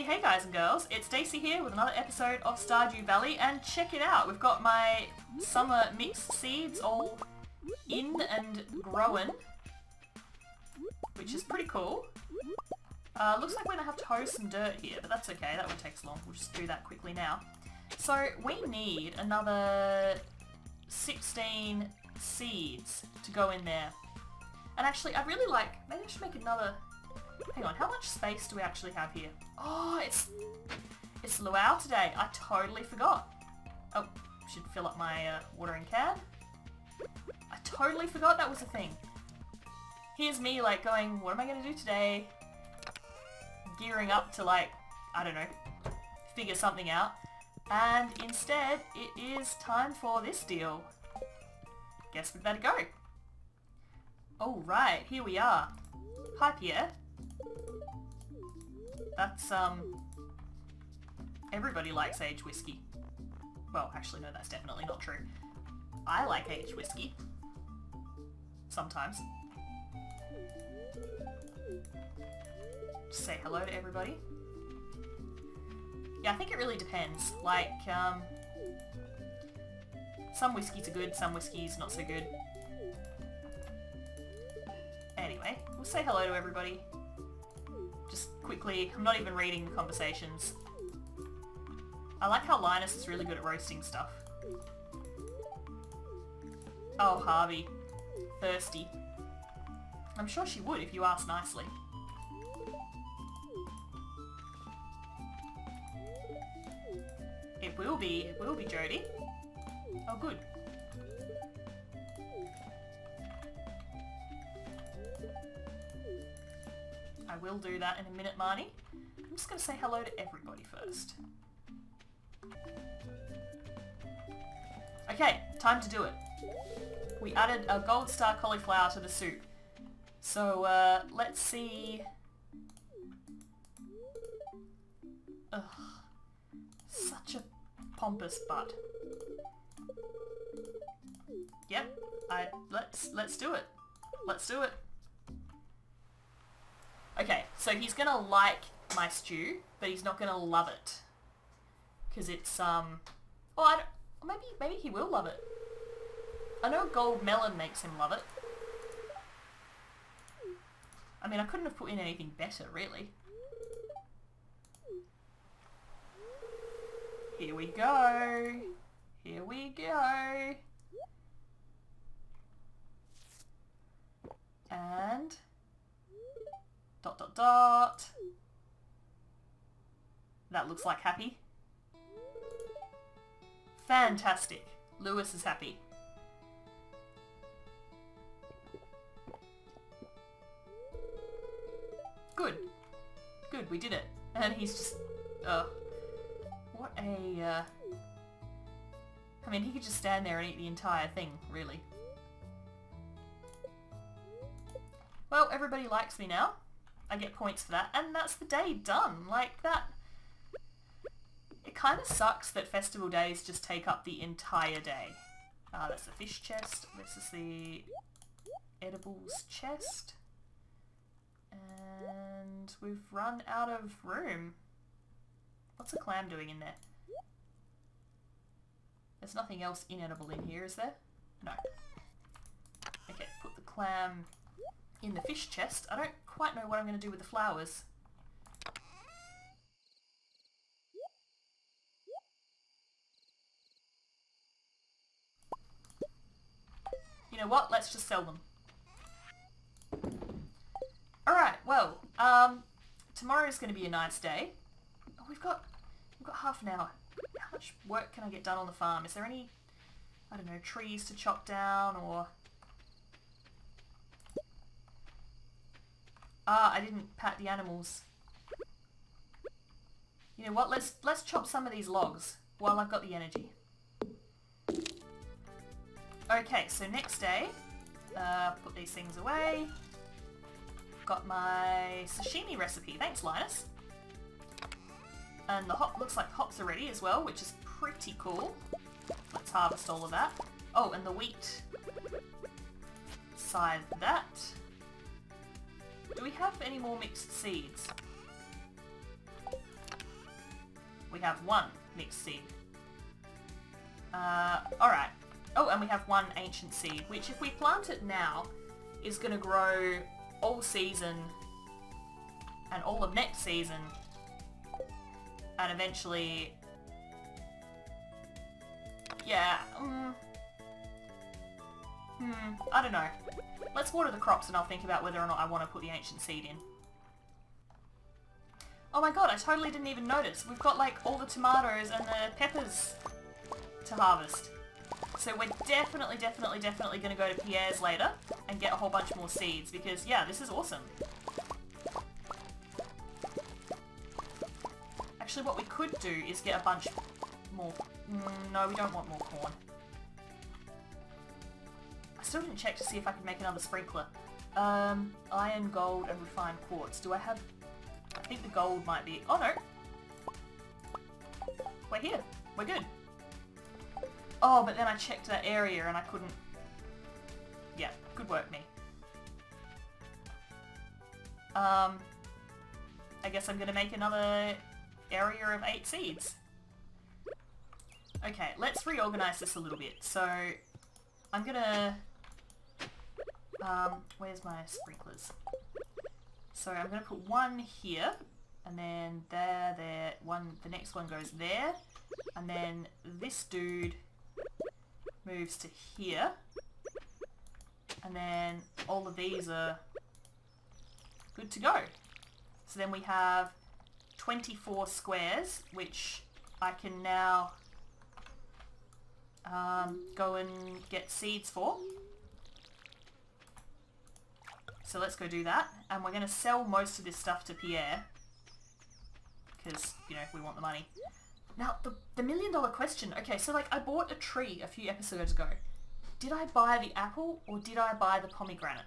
Hey guys and girls, it's Daisy here with another episode of Stardew Valley, and check it out, we've got my summer mixed seeds all in and growing, which is pretty cool. Looks like we're gonna have to hoe some dirt here, but that's okay, that one takes long, we'll just do that quickly now. So we need another 16 seeds to go in there. And actually, I really like, maybe I should make another, hang on, how much space do we actually have here? Oh, it's luau today, I totally forgot. Oh, should fill up my watering can. I totally forgot that was a thing. Here's me like going, what am I gonna do today? Gearing up to like, I don't know, figure something out. And instead, it is time for this deal. Guess we better go. Alright, here we are. Hi, Pierre. That's, everybody likes aged whiskey. Well, actually, no, that's definitely not true. I like aged whiskey. Sometimes. Just say hello to everybody. Yeah, I think it really depends. Like, some whiskeys are good, some whiskeys not so good. Anyway, we'll say hello to everybody. Just quickly, I'm not even reading the conversations. I like how Linus is really good at roasting stuff. Oh, Harvey. Thirsty. I'm sure she would if you asked nicely. It will be Jodi. Oh, good. I will do that in a minute, Marnie. I'm just going to say hello to everybody first. Okay, time to do it. We added a gold star cauliflower to the soup. So, let's see... Ugh. Such a pompous butt. Yep, let's do it. Let's do it. Okay, so he's gonna like my stew, but he's not gonna love it. Cause it's, oh, I don't, maybe he will love it. I know a gold melon makes him love it. I mean, I couldn't have put in anything better, really. Here we go. Here we go. And... dot dot dot. That looks like happy. Fantastic. Lewis is happy. Good. Good, we did it. And he's just... what a... I mean, he could just stand there and eat the entire thing, really. Well, everybody likes me now. I get points for that, and that's the day done, like that. It kind of sucks that festival days just take up the entire day. That's the fish chest, this is the edibles chest, and we've run out of room. What's a clam doing in there? There's nothing else inedible in here, is there? No. Okay, put the clam in the fish chest. I don't quite know what I'm going to do with the flowers. You know what? Let's just sell them. Alright, well, tomorrow's going to be a nice day. Oh, we've got half an hour. How much work can I get done on the farm? Is there any, I don't know, trees to chop down or... Ah, I didn't pat the animals. You know what, let's chop some of these logs while I've got the energy. Okay, so next day, put these things away. Got my sashimi recipe, thanks Linus. And the hop, looks like hops are ready as well, which is pretty cool. Let's harvest all of that. Oh, and the wheat. Scythe that. Do we have any more mixed seeds? have one mixed seed. Alright. Oh, and we have one ancient seed, which if we plant it now, is going to grow all season and all of next season, and eventually... Yeah, I don't know. Let's water the crops and I'll think about whether or not I want to put the ancient seed in. Oh my god, I totally didn't even notice. We've got like all the tomatoes and the peppers to harvest. So we're definitely going to go to Pierre's later and get a whole bunch more seeds because, yeah, this is awesome. Actually, what we could do is get a bunch more... No, we don't want more corn. I still didn't check to see if I could make another sprinkler. Iron, gold, and refined quartz. Do I have... I think the gold might be... Oh, no! We're here. We're good. Oh, but then I checked that area and I couldn't... Yeah, good work, me. I guess I'm gonna make another area of 8 seeds. Okay, let's reorganize this a little bit. So, I'm gonna... where's my sprinklers? So I'm gonna put one here, and then there, one, the next one goes there, and then this dude moves to here, and then all of these are good to go. So then we have 24 squares, which I can now go and get seeds for. So let's go do that, and we're going to sell most of this stuff to Pierre, because, you know, we want the money. Now, the $1 million question. Okay, so, like, I bought a tree a few episodes ago. Did I buy the apple, or did I buy the pomegranate?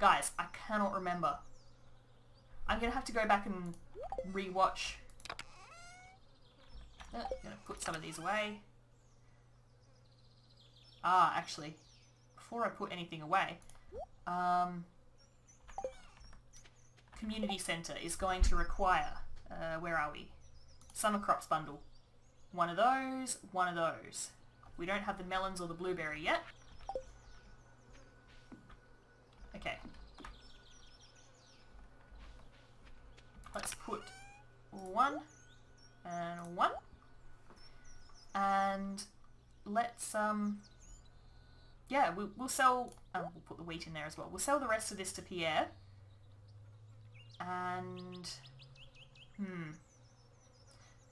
Guys, I cannot remember. I'm going to have to go back and re-watch. I'm going to put some of these away. Ah, actually, before I put anything away, community centre is going to require, where are we? Summer crops bundle. One of those, one of those. We don't have the melons or the blueberry yet. Okay. Let's put one and one. And let's, yeah, we'll sell... we'll put the wheat in there as well. We'll sell the rest of this to Pierre. And...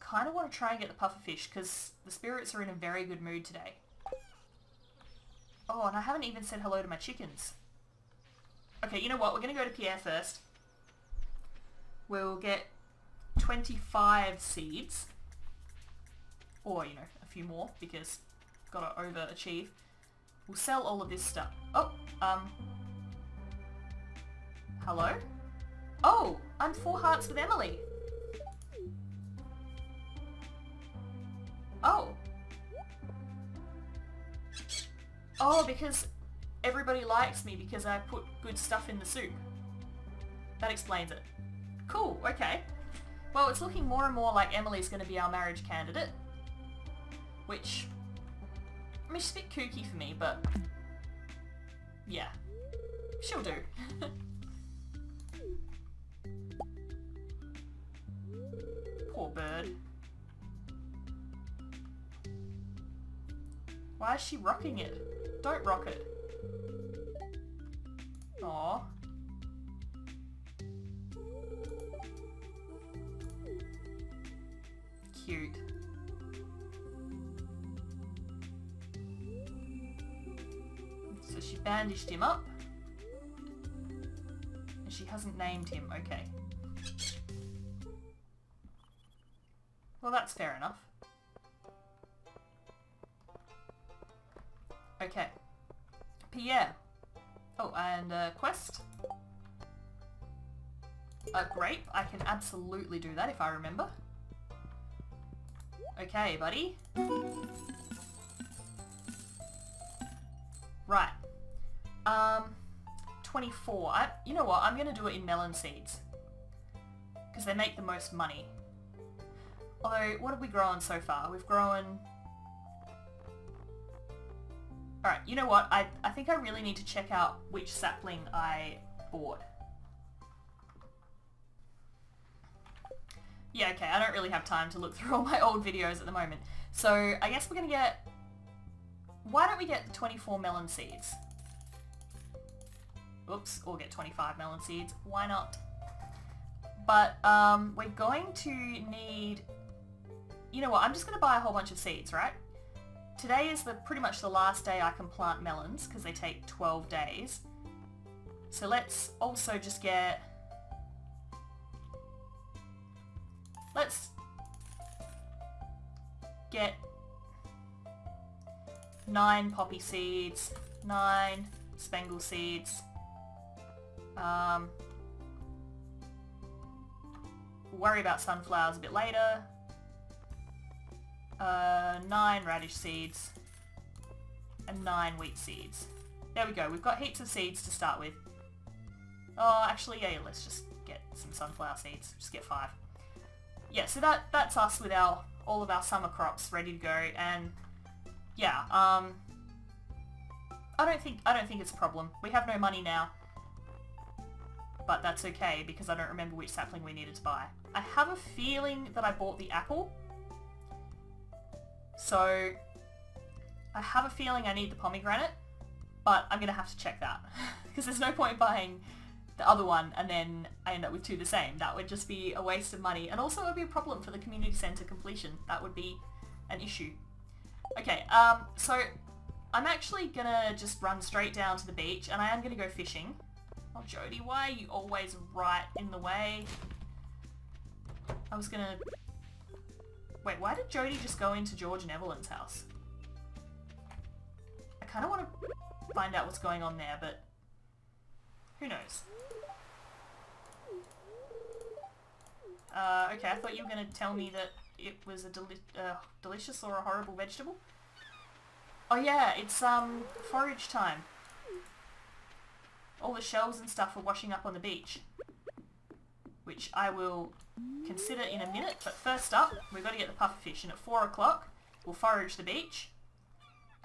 Kind of want to try and get the pufferfish, because the spirits are in a very good mood today. Oh, and I haven't even said hello to my chickens. Okay, you know what? We're going to go to Pierre first. We'll get 25 seeds. Or, you know, a few more, because gotta overachieve. We'll sell all of this stuff. Oh, hello? Oh, I'm 4 hearts with Emily. Oh. Oh, because everybody likes me because I put good stuff in the soup. That explains it. Cool, okay. Well, it's looking more and more like Emily's going to be our marriage candidate. Which... I mean, she's a bit kooky for me, but yeah, she'll do. Poor bird. Why is she rocking it? Don't rock it. Aww. Cute. So she bandaged him up, and she hasn't named him, okay. Well, that's fair enough. Okay. Pierre. Oh, and quest. A grape. I can absolutely do that if I remember. Okay, buddy. Right. 24. You know what? I'm going to do it in melon seeds. Because they make the most money. Although, what have we grown so far? We've grown... Alright, you know what? I think I really need to check out which sapling I bought. Yeah, okay, I don't really have time to look through all my old videos at the moment. So, I guess we're gonna get... Why don't we get 24 melon seeds? Oops, or get 25 melon seeds. Why not? But, we're going to need... You know what, I'm just gonna buy a whole bunch of seeds, right? Today is pretty much the last day I can plant melons, because they take 12 days. So let's also just get... Let's get 9 poppy seeds, 9 spangle seeds. Worry about sunflowers a bit later. 9 radish seeds and 9 wheat seeds. There we go, we've got heaps of seeds to start with. Oh, actually, yeah, let's just get some sunflower seeds. Just get 5. Yeah, so that's us with all of our summer crops ready to go, and yeah, I don't think it's a problem. We have no money now, but that's okay because I don't remember which sapling we needed to buy. I have a feeling that I bought the apple, so I have a feeling I need the pomegranate, but I'm gonna have to check that because there's no point buying the other one and then I end up with 2 the same. That would just be a waste of money, and also it would be a problem for the community centre completion. That would be an issue. Okay, so I'm actually gonna just run straight down to the beach, and I am gonna go fishing. Oh, Jodi, why are you always right in the way? I was gonna... Wait, why did Jodi just go into George and Evelyn's house? I kind of want to find out what's going on there, but who knows? Okay, I thought you were going to tell me that it was a delicious or a horrible vegetable. Oh yeah, it's forage time. All the shells and stuff are washing up on the beach, which I will consider in a minute, but first up, we've got to get the pufferfish, and at 4 o'clock we'll forage the beach,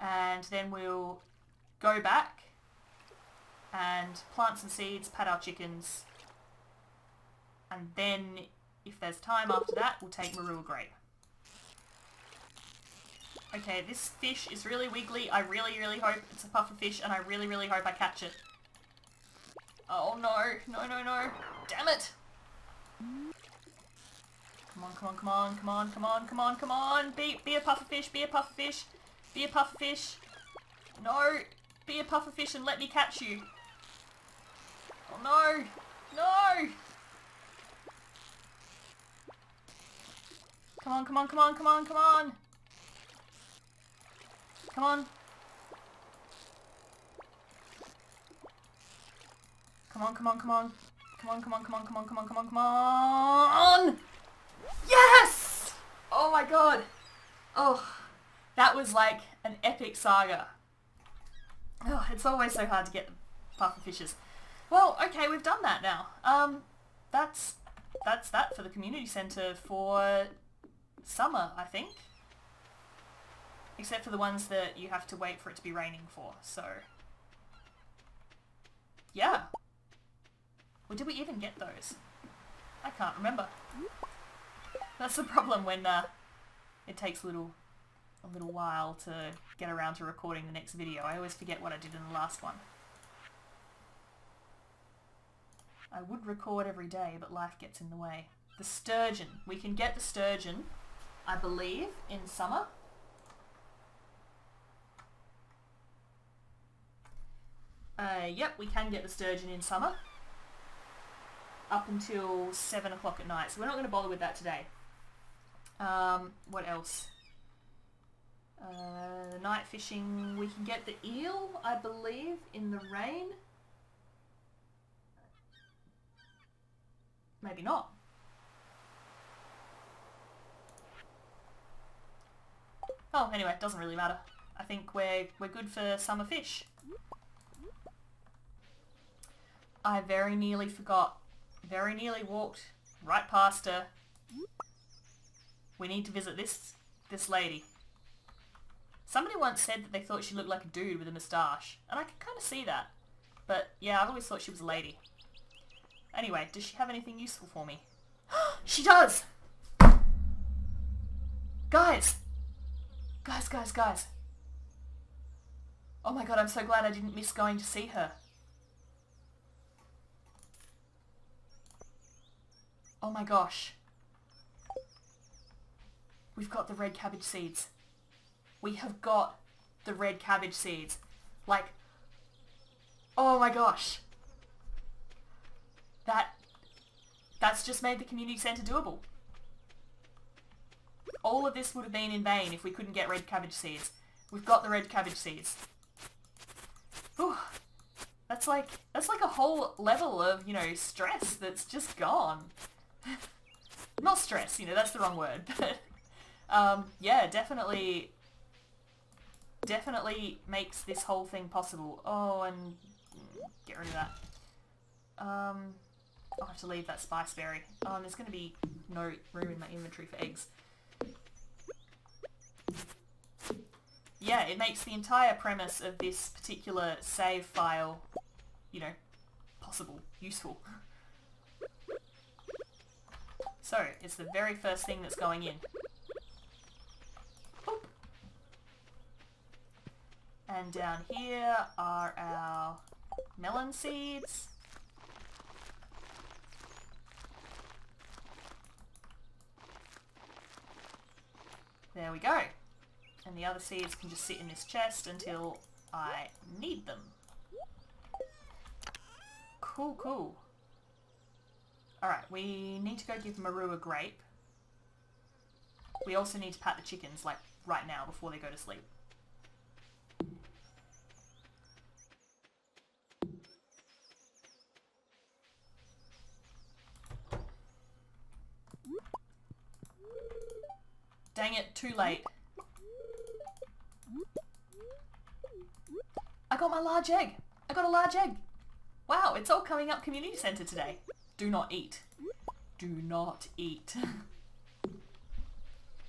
and then we'll go back and plant some seeds, pat our chickens, and then, if there's time after that, we'll take Maru a grape. Okay, this fish is really wiggly. I really, really hope it's a puffer fish, and I really, really hope I catch it. Oh no, no, no, no. Damn it! Come on, come on, come on, come on, come on, come on, come on! Be a puffer fish, be a puffer fish, be a puffer fish. No, be a puffer fish and let me catch you. Oh no, no! Come on, come on, come on, come on, come on! Come on! Come on, come on, come on! Come on, come on, come on, come on, come on, come on, come on! Yes! Oh my god! Oh, that was like an epic saga. Oh, it's always so hard to get pufferfishes. Well, okay, we've done that now. That's that for the community centre for... summer, I think. Except for the ones that you have to wait for it to be raining for, so... Yeah. Well, did we even get those? I can't remember. That's the problem when it takes a little while to get around to recording the next video. I always forget what I did in the last one. I would record every day, but life gets in the way. The sturgeon. We can get the sturgeon, I believe, in summer. Yep, we can get the sturgeon in summer. Up until 7 o'clock at night, so we're not going to bother with that today. What else? Night fishing, we can get the eel, I believe, in the rain. Maybe not. Oh, anyway, it doesn't really matter. I think we're good for summer fish. I very nearly forgot. Very nearly walked right past her. We need to visit this lady. Somebody once said that they thought she looked like a dude with a moustache, and I can kind of see that. But yeah, I've always thought she was a lady. Anyway, does she have anything useful for me? She does! Guys! Guys, guys, guys. Oh my god, I'm so glad I didn't miss going to see her. Oh my gosh. We've got the red cabbage seeds. We have got the red cabbage seeds. Like, oh my gosh. That's just made the community centre doable. All of this would have been in vain if we couldn't get red cabbage seeds. We've got the red cabbage seeds. Whew. That's like a whole level of, you know, stress that's just gone. Not stress, you know, that's the wrong word. But yeah, definitely makes this whole thing possible. Oh, and get rid of that. I'll have to leave that spice berry. Oh, and there's going to be no room in my inventory for eggs. Yeah, it makes the entire premise of this particular save file, you know, possible, useful. So, it's the very first thing that's going in. Oop. And down here are our melon seeds. There we go. And the other seeds can just sit in this chest until I need them. Cool, cool. Alright, we need to go give Maru a grape. We also need to pat the chickens, like, right now before they go to sleep. Dang it, too late. I got my large egg! I got a large egg! Wow, it's all coming up community centre today. Do not eat. Do not eat.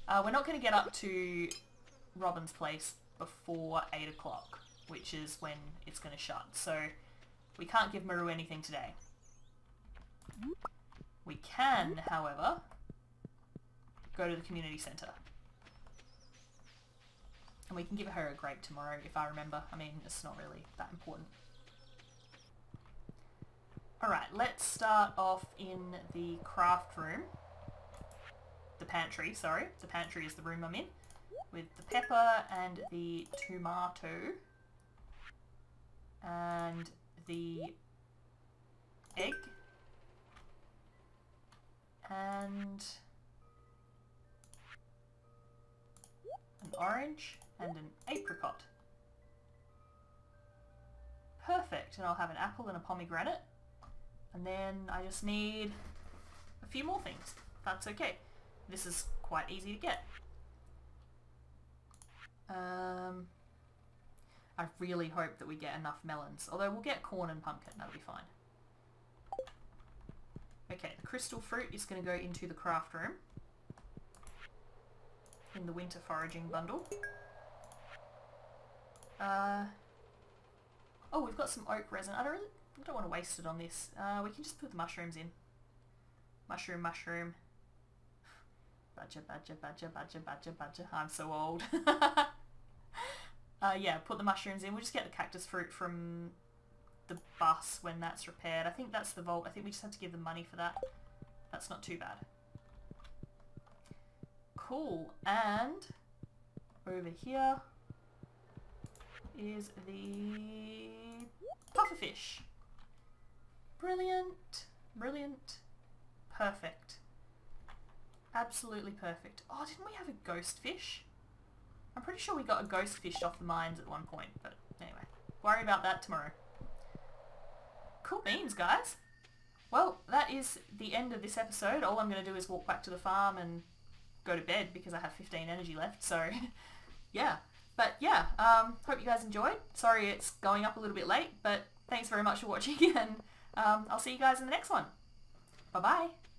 We're not going to get up to Robin's place before 8 o'clock, which is when it's going to shut. So we can't give Maru anything today. We can, however, go to the community centre. And we can give her a grape tomorrow, if I remember. I mean, it's not really that important. Alright, let's start off in the craft room. The pantry, sorry. The pantry is the room I'm in. With the pepper and the tomato. And the egg. And an orange. And an apricot. Perfect. And I'll have an apple and a pomegranate. And then I just need a few more things. That's okay. This is quite easy to get. I really hope that we get enough melons. Although we'll get corn and pumpkin. That'll be fine. Okay, the crystal fruit is going to go into the craft room. In the winter foraging bundle. Oh, we've got some oak resin. I don't want to waste it on this. We can just put the mushrooms in. Mushroom, mushroom. Badger, badger, badger, badger, badger, badger. I'm so old. Yeah, put the mushrooms in. We'll just get the cactus fruit from the bus when that's repaired. I think that's the vault. I think we just have to give them money for that. That's not too bad. Cool. And over here is the pufferfish. Brilliant, brilliant, perfect. Absolutely perfect. Oh, didn't we have a ghost fish? I'm pretty sure we got a ghost fish off the mines at one point, but anyway, worry about that tomorrow. Cool beans, guys. Well, that is the end of this episode. All I'm going to do is walk back to the farm and go to bed because I have 15 energy left, so yeah. But yeah, hope you guys enjoyed. Sorry it's going up a little bit late, but thanks very much for watching, and I'll see you guys in the next one. Bye-bye.